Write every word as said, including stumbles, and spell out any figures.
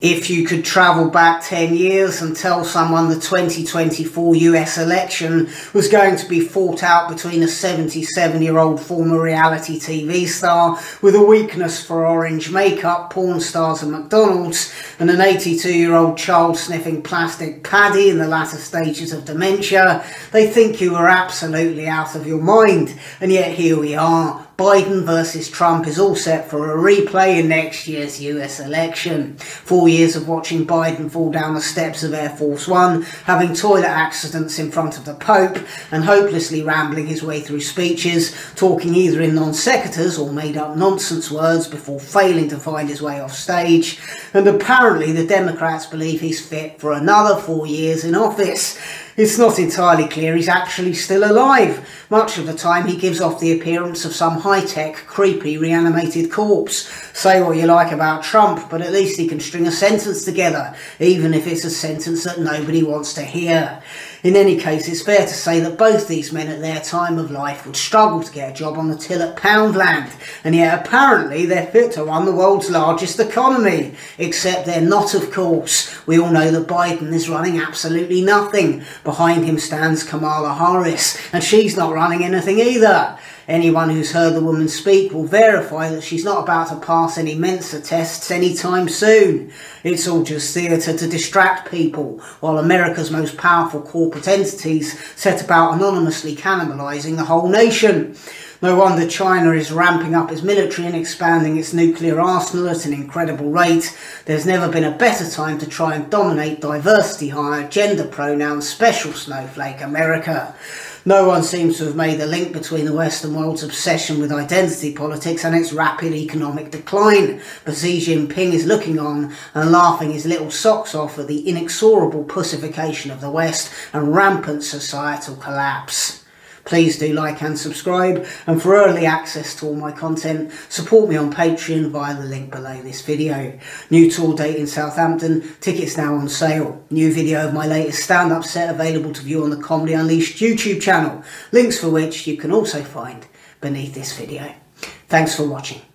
If you could travel back ten years and tell someone the twenty twenty-four U S election was going to be fought out between a seventy-seven-year-old former reality T V star with a weakness for orange makeup, porn stars and McDonald's, and an eighty-two-year-old child sniffing plastic paddy in the latter stages of dementia, they think you were absolutely out of your mind. And yet here we are. Biden versus Trump is all set for a replay in next year's U S election. Four years of watching Biden fall down the steps of Air Force One, having toilet accidents in front of the Pope, and hopelessly rambling his way through speeches, talking either in non sequiturs or made up nonsense words before failing to find his way off stage. And apparently the Democrats believe he's fit for another four years in office. It's not entirely clear he's actually still alive. Much of the time he gives off the appearance of some high-tech, creepy, reanimated corpse. Say what you like about Trump, but at least he can string a sentence together, even if it's a sentence that nobody wants to hear. In any case, it's fair to say that both these men at their time of life would struggle to get a job on the till at Poundland, and yet apparently they're fit to run the world's largest economy. Except they're not, of course. We all know that Biden is running absolutely nothing. Behind him stands Kamala Harris, and she's not running anything either. Anyone who's heard the woman speak will verify that she's not about to pass any Mensa tests anytime soon. It's all just theatre to distract people, while America's most powerful corporate entities set about anonymously cannibalising the whole nation. No wonder China is ramping up its military and expanding its nuclear arsenal at an incredible rate. There's never been a better time to try and dominate diversity hire, gender pronouns, special snowflake America. No one seems to have made the link between the Western world's obsession with identity politics and its rapid economic decline. But Xi Jinping is looking on and laughing his little socks off at the inexorable pussification of the West and rampant societal collapse. Please do like and subscribe, and for early access to all my content, support me on Patreon via the link below this video. New tour date in Southampton, tickets now on sale. New video of my latest stand-up set available to view on the Comedy Unleashed YouTube channel, links for which you can also find beneath this video. Thanks for watching.